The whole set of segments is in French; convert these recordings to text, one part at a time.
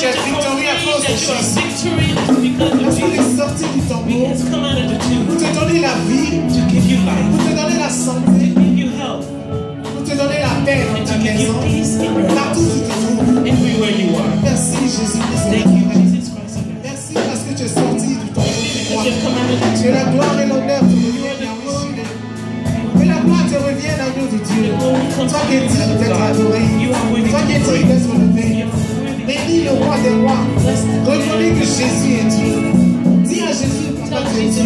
tu as victory parce qu'il est sorti du tombeau pour te donner la vie, pour te donner la santé, pour te donner la paix dans ta maison, partout où tu te trouves. Merci Jésus-Christ. Merci parce que tu es sorti du tombeau pour moi. Tu es la gloire et l'honneur pour nous. Que la gloire te revienne à nous de Dieu. Toi qui es digne d'être adoré, toi qui es digne d'être levé. Bénis le roi des rois. Reconnais que Jésus est Dieu. Dis à Jésus pourquoi tu es Dieu.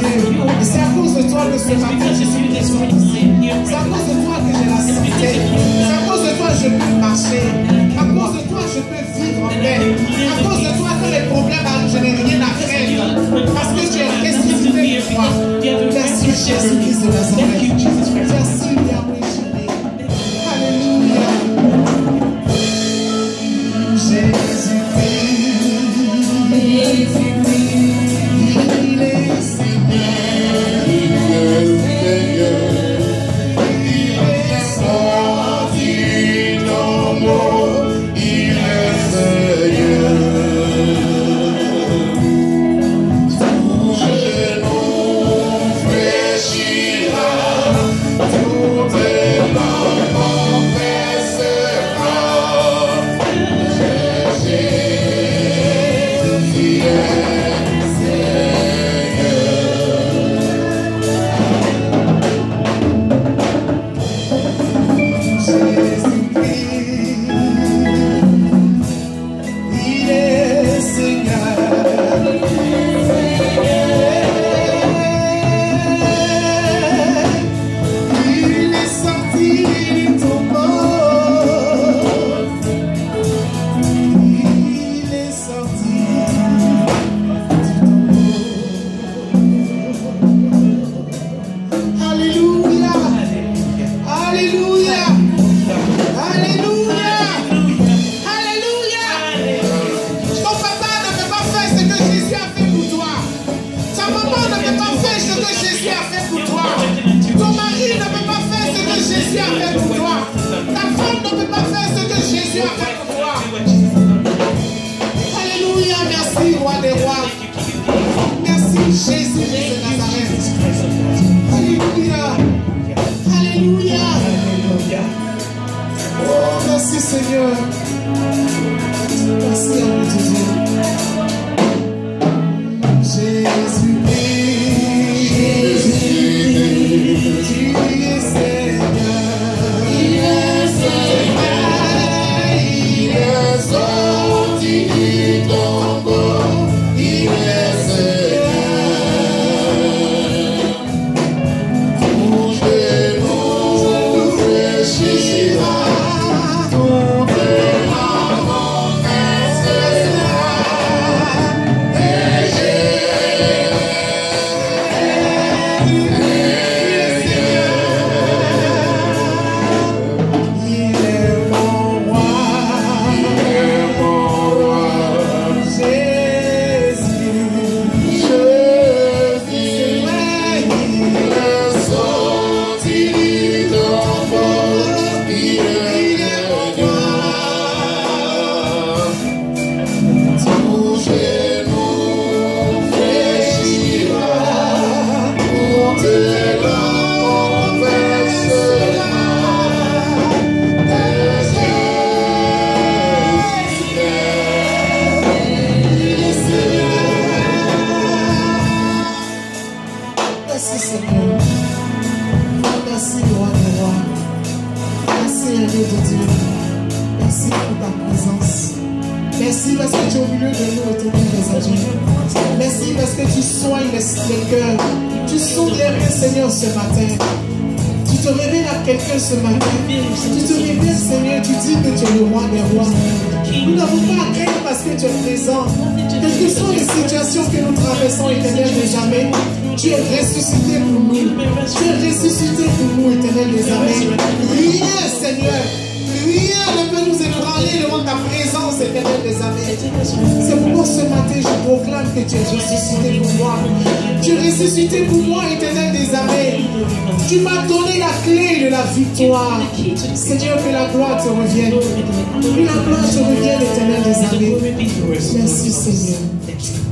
C'est à cause de toi que ce matin je suis ici. C'est à cause de toi que j'ai la santé. C'est à cause de toi que je peux marcher. À cause de toi je peux vivre en paix. À cause de toi que les problèmes arrivent, je n'ai rien à craindre. Parce que tu es ressuscité pour moi. Merci Jésus-Christ de Nazareth. Merci Yahweh. Tu m'as donné la clé de la victoire. Seigneur, que la gloire te revienne. Que la gloire te revienne, Éternel des armées. Merci, Seigneur.